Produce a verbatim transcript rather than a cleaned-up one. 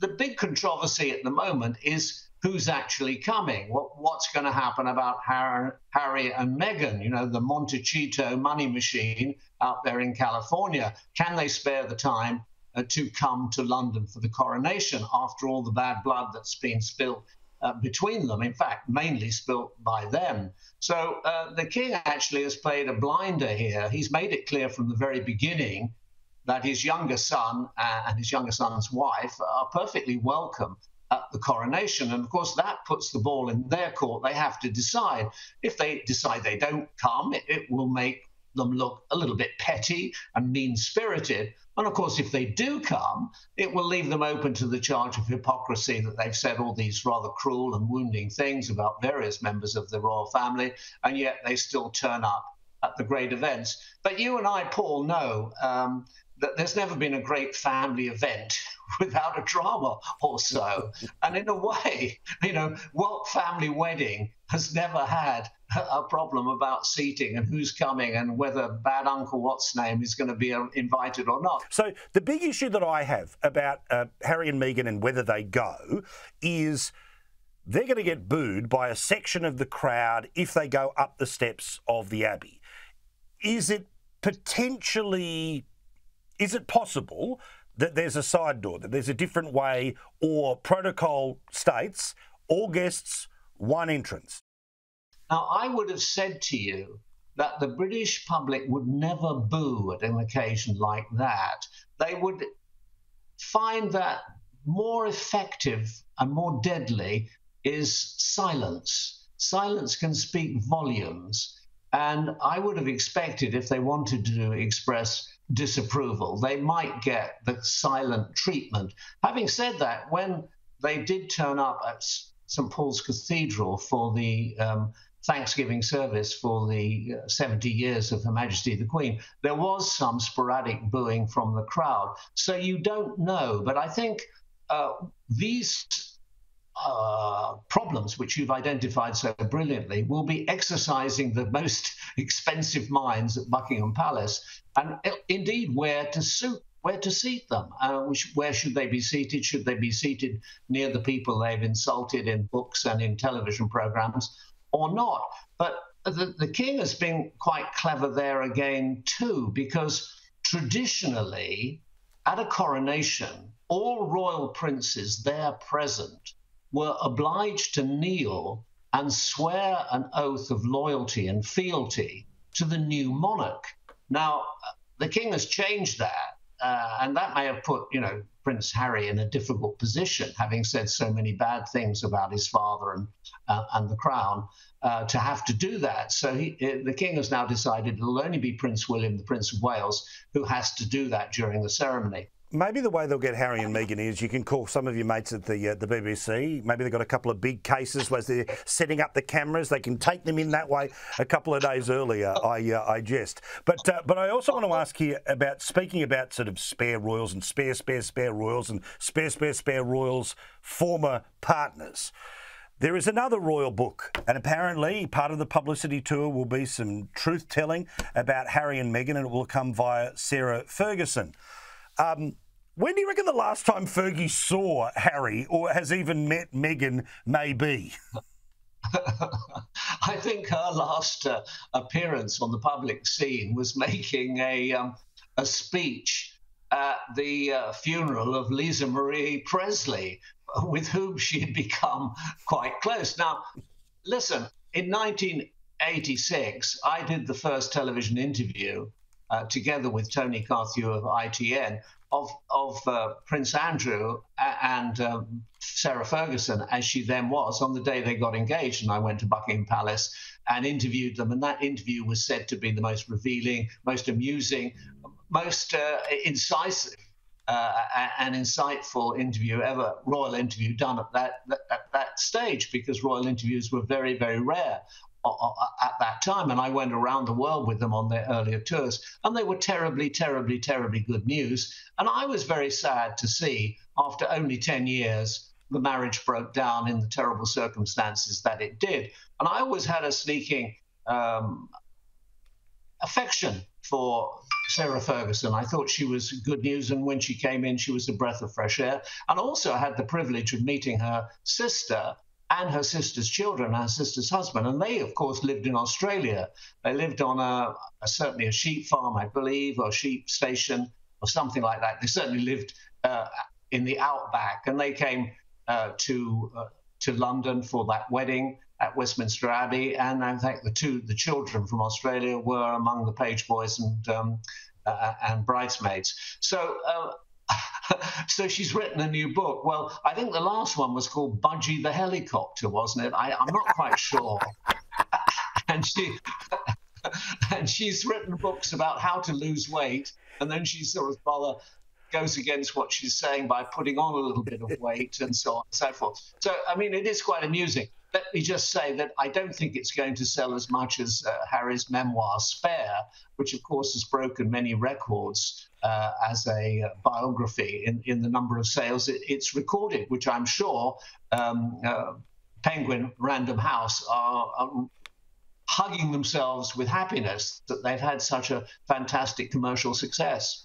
the big controversy at the moment is who's actually coming, what, what's going to happen about Harry, Harry and Meghan, you know, the Montecito money machine out there in California. Can they spare the time uh, to come to London for the coronation after all the bad blood that's been spilled uh, between them, in fact, mainly spilled by them? So uh, the king actually has played a blinder here. He's made it clear from the very beginning that his younger son and his younger son's wife are perfectly welcome at the coronation. And of course, that puts the ball in their court. They have to decide. If they decide they don't come, it, it will make them look a little bit petty and mean-spirited. And of course, if they do come, it will leave them open to the charge of hypocrisy that they've said all these rather cruel and wounding things about various members of the royal family, and yet they still turn up at the great events. But you and I, Paul, know um, that there's never been a great family event without a drama or so. And in a way, you know, Walt family wedding has never had a problem about seating and who's coming and whether bad Uncle What's Name is going to be invited or not. So the big issue that I have about uh, Harry and Meghan and whether they go is they're going to get booed by a section of the crowd if they go up the steps of the Abbey. Is it potentially... Is it possible that there's a side door, that there's a different way, or protocol states, all guests, one entrance? Now, I would have said to you that the British public would never boo at an occasion like that. They would find that more effective and more deadly is silence. Silence can speak volumes. And I would have expected, if they wanted to express disapproval, they might get the silent treatment. Having said that, when they did turn up at Saint Paul's Cathedral for the um, Thanksgiving service for the uh, seventy years of Her Majesty the Queen, there was some sporadic booing from the crowd. So you don't know, but I think uh, these Uh, problems which you've identified so brilliantly will be exercising the most expensive minds at Buckingham Palace, and indeed where to suit, where to seat them. Uh, which, where should they be seated? Should they be seated near the people they've insulted in books and in television programs or not? But the, the king has been quite clever there again too, because traditionally at a coronation, all royal princes there present were obliged to kneel and swear an oath of loyalty and fealty to the new monarch. Now, the king has changed that, uh, and that may have put, you know, Prince Harry in a difficult position, having said so many bad things about his father and, uh, and the crown, uh, to have to do that. So he, the king has now decided it'll only be Prince William, the Prince of Wales, who has to do that during the ceremony. Maybe the way they'll get Harry and Meghan is you can call some of your mates at the uh, the B B C. Maybe they've got a couple of big cases where they're setting up the cameras. They can take them in that way a couple of days earlier, I, uh, I jest. But uh, but I also want to ask here about, speaking about sort of spare royals and spare, spare, spare royals and spare, spare, spare royals, former partners. There is another royal book, and apparently part of the publicity tour will be some truth-telling about Harry and Meghan, and it will come via Sarah Ferguson. Um, when do you reckon the last time Fergie saw Harry or has even met Meghan may be? I think her last uh, appearance on the public scene was making a, um, a speech at the uh, funeral of Lisa Marie Presley, with whom she had become quite close. Now, listen, in nineteen eighty-six, I did the first television interview Uh, together with Tony Carthew of I T N, of, of uh, Prince Andrew and um, Sarah Ferguson, as she then was, on the day they got engaged. And I went to Buckingham Palace and interviewed them. And that interview was said to be the most revealing, most amusing, most uh, incisive uh, and insightful interview ever, royal interview done at that, at that stage, because royal interviews were very, very rare at that time, and I went around the world with them on their earlier tours, and they were terribly, terribly, terribly good news. And I was very sad to see, after only ten years, the marriage broke down in the terrible circumstances that it did. And I always had a sneaking um, affection for Sarah Ferguson. I thought she was good news, and when she came in, she was a breath of fresh air. And also I had the privilege of meeting her sister and her sister's children, her sister's husband, and they, of course, lived in Australia. They lived on a, a certainly a sheep farm, I believe, or sheep station, or something like that. They certainly lived uh, in the outback, and they came uh, to uh, to London for that wedding at Westminster Abbey, and I think the two the children from Australia were among the page boys and um, uh, and bridesmaids. So. Uh, So she's written a new book. Well, I think the last one was called Budgie the Helicopter, wasn't it? I, I'm not quite sure. And she and she's written books about how to lose weight, and then she sort of rather goes against what she's saying by putting on a little bit of weight and so on and so forth. So, I mean, it is quite amusing. Let me just say that I don't think it's going to sell as much as uh, Harry's memoir, Spare, which, of course, has broken many records uh, as a uh, biography in, in the number of sales it, it's recorded, which I'm sure um, uh, Penguin Random House are, are hugging themselves with happiness that they've had such a fantastic commercial success.